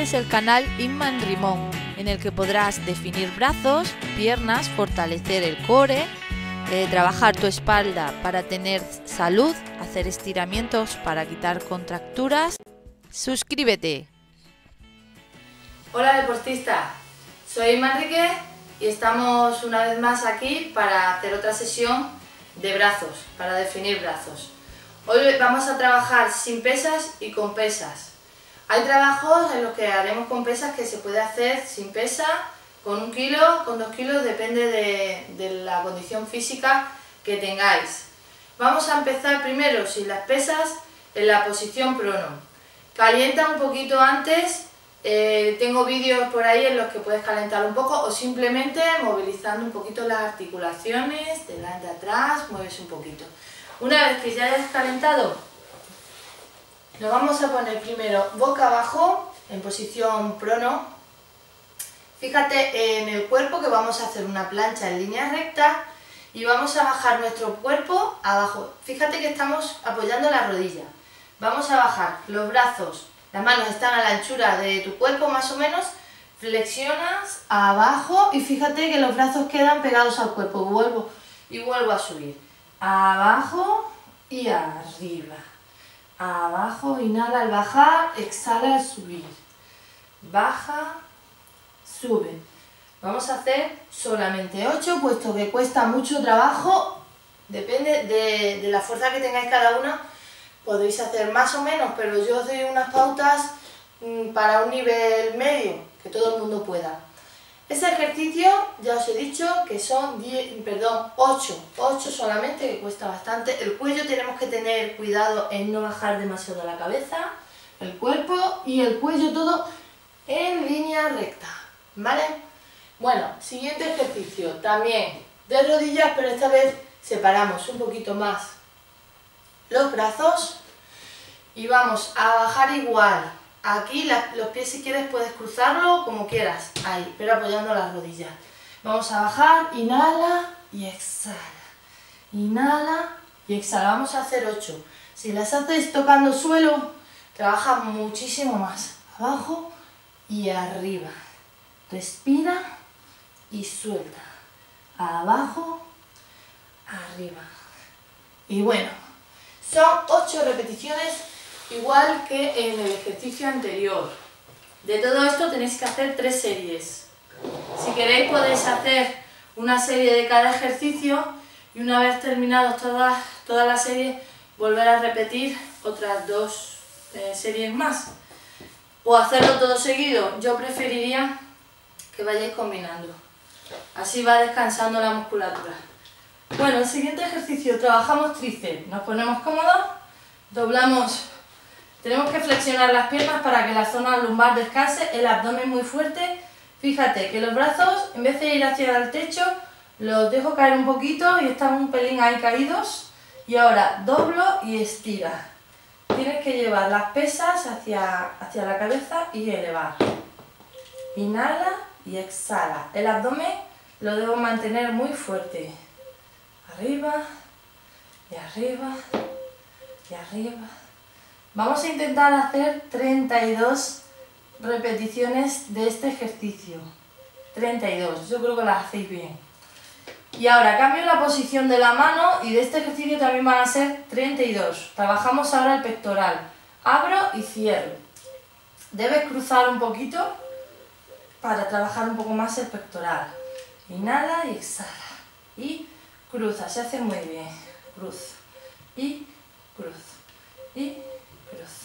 visites el canal Inma Enrimon, en el que podrás definir brazos, piernas, fortalecer el core, trabajar tu espalda para tener salud, hacer estiramientos para quitar contracturas. Suscríbete. Hola deportista, soy Inma Enríquez y estamos una vez más aquí para hacer otra sesión de brazos, para definir brazos. Hoy vamos a trabajar sin pesas y con pesas. Hay trabajos en los que haremos con pesas que se puede hacer sin pesa, con 1 kilo, con 2 kilos, depende de la condición física que tengáis. Vamos a empezar primero sin las pesas en la posición prono. Calienta un poquito antes, tengo vídeos por ahí en los que puedes calentar un poco o simplemente movilizando un poquito las articulaciones, delante, atrás, mueves un poquito. Una vez que ya hayas calentado, nos vamos a poner primero boca abajo en posición prono. Fíjate en el cuerpo que vamos a hacer una plancha en línea recta y vamos a bajar nuestro cuerpo abajo. Fíjate que estamos apoyando la rodilla. Vamos a bajar los brazos, las manos están a la anchura de tu cuerpo más o menos, flexionas abajo y fíjate que los brazos quedan pegados al cuerpo, vuelvo a subir, abajo y arriba, abajo, inhala al bajar, exhala al subir, baja, sube. Vamos a hacer solamente 8, puesto que cuesta mucho trabajo, depende de la fuerza que tengáis cada una. Podéis hacer más o menos, pero yo os doy unas pautas para un nivel medio, que todo el mundo pueda. Este ejercicio, ya os he dicho, que son 8 solamente, que cuesta bastante. El cuello tenemos que tener cuidado en no bajar demasiado la cabeza, el cuerpo y el cuello todo en línea recta, ¿vale? Bueno, siguiente ejercicio, también de rodillas, pero esta vez separamos un poquito más los brazos y vamos a bajar igual. Aquí los pies, si quieres puedes cruzarlo como quieras, ahí, pero apoyando las rodillas. Vamos a bajar, inhala y exhala, inhala y exhala. Vamos a hacer 8. Si las haces tocando suelo, trabaja muchísimo más. Abajo y arriba, respira y suelta, abajo, arriba. Y bueno, son 8 repeticiones, igual que en el ejercicio anterior. De todo esto tenéis que hacer 3 series. Si queréis podéis hacer una serie de cada ejercicio y una vez terminados toda la serie, volver a repetir otras 2 series más. O hacerlo todo seguido. Yo preferiría que vayáis combinando. Así va descansando la musculatura. Bueno, el siguiente ejercicio, trabajamos tríceps, nos ponemos cómodos, doblamos, tenemos que flexionar las piernas para que la zona lumbar descanse, el abdomen muy fuerte. Fíjate que los brazos, en vez de ir hacia el techo, los dejo caer un poquito y están un pelín ahí caídos. Y ahora doblo y estira. Tienes que llevar las pesas hacia la cabeza y elevar. Inhala y exhala. El abdomen lo debo mantener muy fuerte. Arriba, y arriba, y arriba. Vamos a intentar hacer 32 repeticiones de este ejercicio. 32, yo creo que las hacéis bien. Y ahora cambio la posición de la mano y de este ejercicio también van a ser 32. Trabajamos ahora el pectoral. Abro y cierro. Debes cruzar un poquito para trabajar un poco más el pectoral. Inhala y exhala. Y cruza, se hace muy bien, cruz, y cruz, y cruz,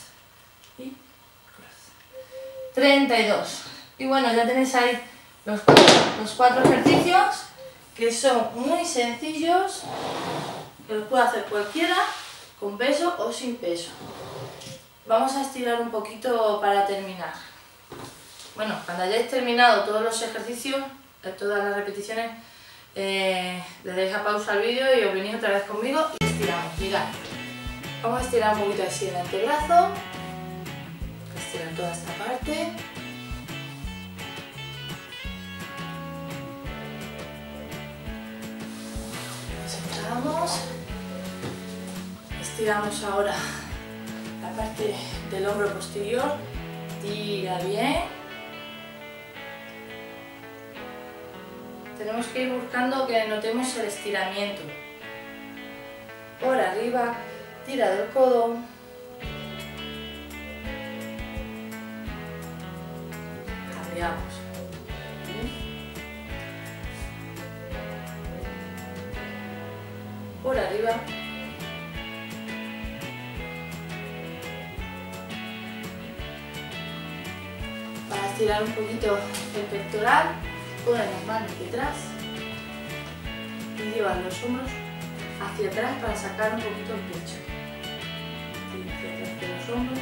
y cruz. 32. Y bueno, ya tenéis ahí los cuatro ejercicios, que son muy sencillos, que los puede hacer cualquiera, con peso o sin peso. Vamos a estirar un poquito para terminar. Bueno, cuando hayáis terminado todos los ejercicios, todas las repeticiones, le deis a pausa al vídeo y os venís otra vez conmigo y estiramos. Mirad, vamos a estirar un poquito así el antebrazo, estirar toda esta parte, estiramos ahora la parte del hombro posterior, Estira bien. Tenemos que ir buscando que notemos el estiramiento. Por arriba, tira del codo. Cambiamos. Por arriba. Para estirar un poquito el pectoral, ponen las manos detrás y llevan los hombros hacia atrás para sacar un poquito el pecho. Y hacia atrás con los hombros.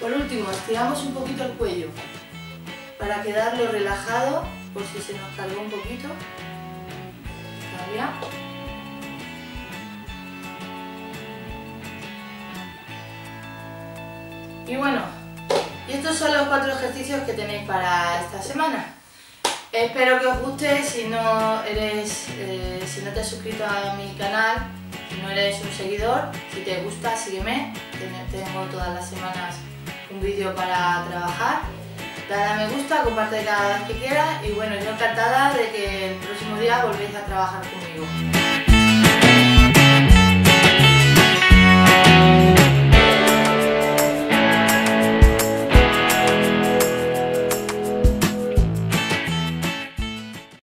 Por último, estiramos un poquito el cuello para quedarlo relajado, por si se nos cargó un poquito. Todavía. Y bueno, estos son los 4 ejercicios que tenéis para esta semana. Espero que os guste. Si no te has suscrito a mi canal, si no eres un seguidor, si te gusta, sígueme. Tengo todas las semanas un vídeo para trabajar. Dale a me gusta, comparte cada vez que quieras y bueno, yo encantada de que el próximo día volvéis a trabajar conmigo.